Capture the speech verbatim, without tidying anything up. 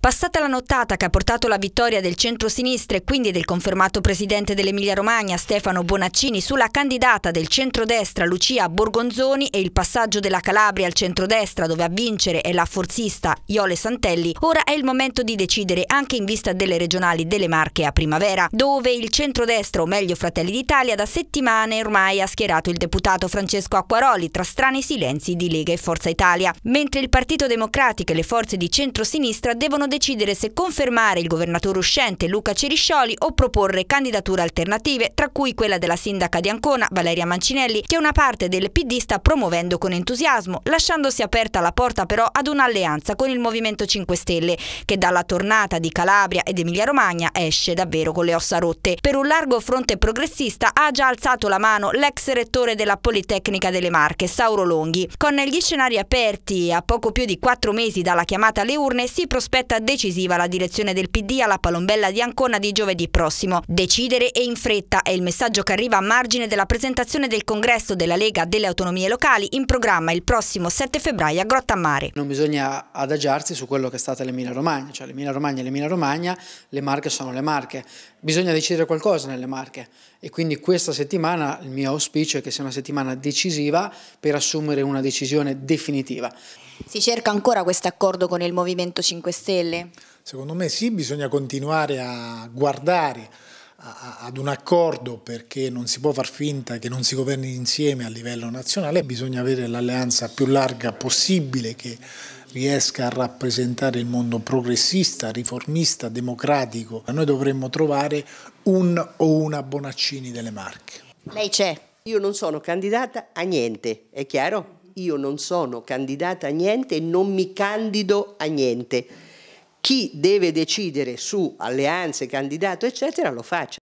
Passata la nottata che ha portato la vittoria del centrosinistra e quindi del confermato presidente dell'Emilia Romagna Stefano Bonaccini sulla candidata del centrodestra Lucia Borgonzoni e il passaggio della Calabria al centrodestra dove a vincere è la forzista Iole Santelli, ora è il momento di decidere anche in vista delle regionali delle Marche a primavera, dove il centrodestra o meglio Fratelli d'Italia da settimane ormai ha schierato il deputato Francesco Acquaroli tra strani silenzi di Lega e Forza Italia, mentre il Partito Democratico e le forze di centrosinistra devono decidere se confermare il governatore uscente Luca Ceriscioli o proporre candidature alternative, tra cui quella della sindaca di Ancona Valeria Mancinelli, che una parte del P D sta promuovendo con entusiasmo, lasciandosi aperta la porta però ad un'alleanza con il Movimento cinque Stelle, che dalla tornata di Calabria ed Emilia Romagna esce davvero con le ossa rotte. Per un largo fronte progressista ha già alzato la mano l'ex rettore della Politecnica delle Marche, Sauro Longhi. Con gli scenari aperti a poco più di quattro mesi dalla chiamata alle urne, si prospetta decisiva la direzione del P D alla palombella di Ancona di giovedì prossimo. Decidere e in fretta è il messaggio che arriva a margine della presentazione del congresso della Lega delle Autonomie Locali in programma il prossimo sette febbraio a Grotta Mare. Non bisogna adagiarsi su quello che è stata l'Emilia Romagna, cioè l'Emilia Romagna è l'Emilia Romagna, le Marche sono le Marche. Bisogna decidere qualcosa nelle Marche e quindi questa settimana il mio auspicio è che sia una settimana decisiva per assumere una decisione definitiva. Si cerca ancora questo accordo con il Movimento cinque Stelle? Secondo me sì, bisogna continuare a guardare a, ad un accordo perché non si può far finta che non si governi insieme a livello nazionale, bisogna avere l'alleanza più larga possibile che riesca a rappresentare il mondo progressista, riformista, democratico. Noi dovremmo trovare un o una Bonaccini delle Marche. Lei c'è? Io non sono candidata a niente, è chiaro? Io non sono candidata a niente e non mi candido a niente. Chi deve decidere su alleanze, candidato, eccetera, lo faccia.